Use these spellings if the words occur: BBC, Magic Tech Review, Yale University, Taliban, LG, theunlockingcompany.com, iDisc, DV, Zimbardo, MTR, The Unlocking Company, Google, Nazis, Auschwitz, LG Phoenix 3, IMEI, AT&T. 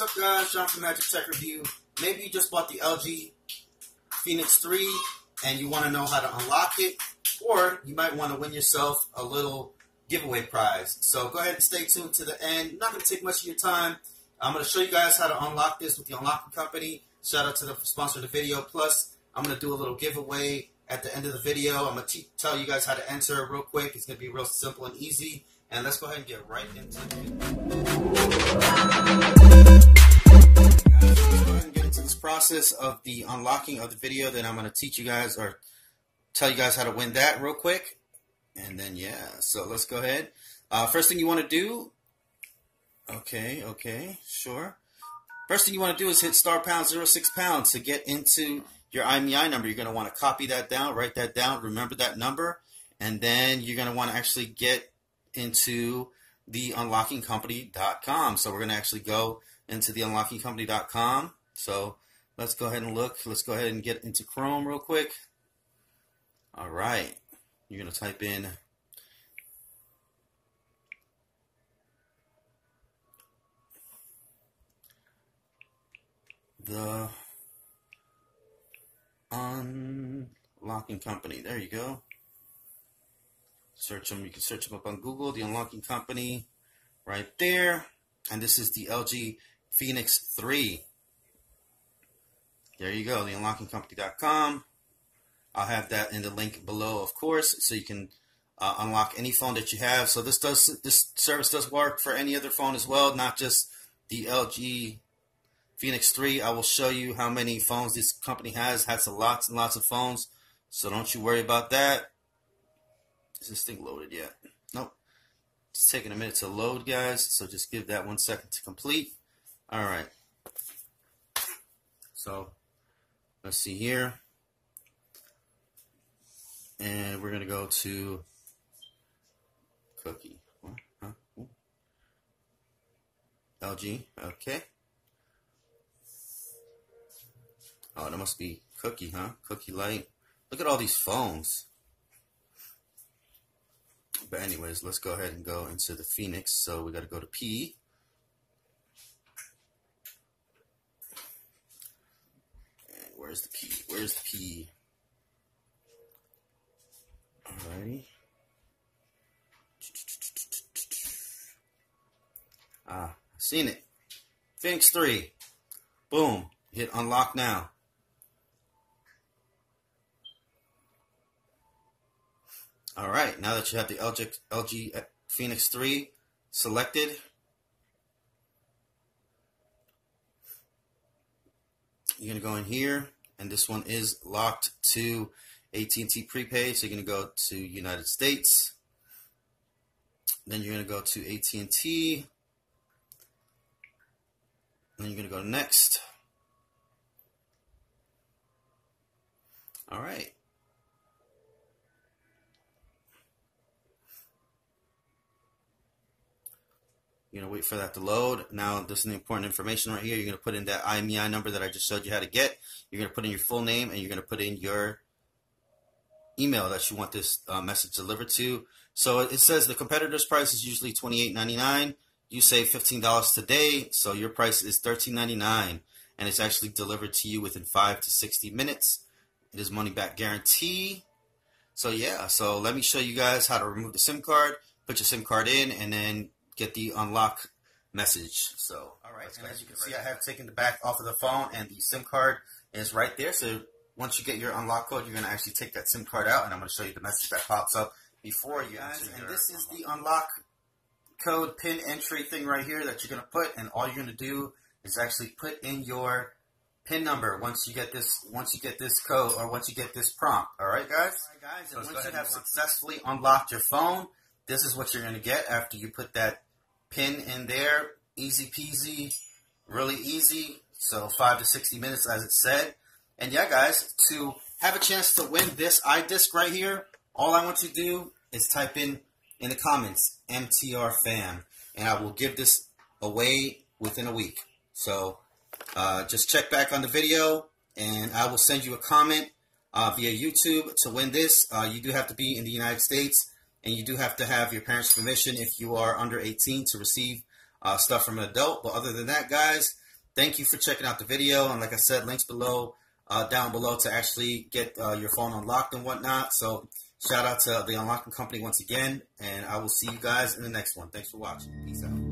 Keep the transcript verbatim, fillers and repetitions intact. What's up, guys? Sean from Magic Tech Review. Maybe you just bought the L G Phoenix three and you want to know how to unlock it, or you might want to win yourself a little giveaway prize. So go ahead and stay tuned to the end. Not going to take much of your time. I'm going to show you guys how to unlock this with The Unlocking Company. Shout out to the sponsor of the video. Plus, I'm going to do a little giveaway at the end of the video. I'm going to tell you guys how to enter real quick. It's going to be real simple and easy. And let's go ahead and get right into it. Let's go ahead and get into this process of the unlocking of the video. Then I'm going to teach you guys or tell you guys how to win that real quick. And then, yeah, so let's go ahead. Uh, first thing you want to do, okay, okay, sure. First thing you want to do is hit star pound zero six pound to get into your I M E I number. You're going to want to copy that down, write that down, remember that number. And then you're going to want to actually get into the unlocking company dot com. So we're going to actually go into the unlocking company dot com. So let's go ahead and look. Let's go ahead and get into Chrome real quick. All right. You're going to type in The Unlocking Company. There you go. Search them. You can search them up on Google, The Unlocking Company, right there. And this is the L G Phoenix three. There you go, the unlocking company dot com. I'll have that in the link below, of course, so you can uh, unlock any phone that you have. So this does this service does work for any other phone as well, not just the L G Phoenix three. I will show you how many phones this company has. Has lots and lots of phones, so don't you worry about that. Is this thing loaded yet? Nope. It's taking a minute to load, guys, so just give that one second to complete. All right. So let's see here. And we're going to go to Cookie. What? Huh? Ooh. L G. Okay. Oh, that must be Cookie, huh? Cookie Light. Look at all these phones. But anyways, let's go ahead and go into the Phoenix. So we got to go to P. And where's the P? Where's the P? Alrighty. Ah, seen it. Phoenix three. Boom. Hit unlock now. All right, now that you have the L G, L G Phoenix three selected, you're going to go in here, and this one is locked to A T and T prepaid, so you're going to go to United States. Then you're going to go to A T and T. Then you're going to go to next. All right. You're going to wait for that to load. Now, this is the important information right here. You're going to put in that I M E I number that I just showed you how to get. You're going to put in your full name, and you're going to put in your email that you want this uh, message delivered to. So it says the competitor's price is usually twenty-eight ninety-nine. You save fifteen dollars today, so your price is thirteen ninety-nine, and it's actually delivered to you within five to sixty minutes. It is money-back guarantee. So, yeah, so let me show you guys how to remove the SIM card, put your SIM card in, and then get the unlock message. So, all right, and as you can see, I have taken the back off of the phone, and the SIM card is right there. So once you get your unlock code, you're going to actually take that SIM card out, and I'm going to show you the message that pops up before you guys. And this is the unlock code pin entry thing right here that you're going to put, and all you're going to do is actually put in your pin number once you get this once you get this code or once you get this prompt. All right, guys. All right, guys. And once you have successfully unlocked your phone, this is what you're going to get after you put that pin in there. Easy peasy, really easy. So five to sixty minutes, as it said. And yeah, guys, to have a chance to win this iDisc right here, all I want you to do is type in in the comments M T R fam, and I will give this away within a week. So uh, just check back on the video, and I will send you a comment uh, via YouTube to win this. Uh, you do have to be in the United States, and you do have to have your parents' permission if you are under eighteen to receive uh, stuff from an adult. But other than that, guys, Thank you for checking out the video. And like I said, links below, uh, down below to actually get uh, your phone unlocked and whatnot. So shout out to The Unlocking Company once again. And I will see you guys in the next one. Thanks for watching. Peace out.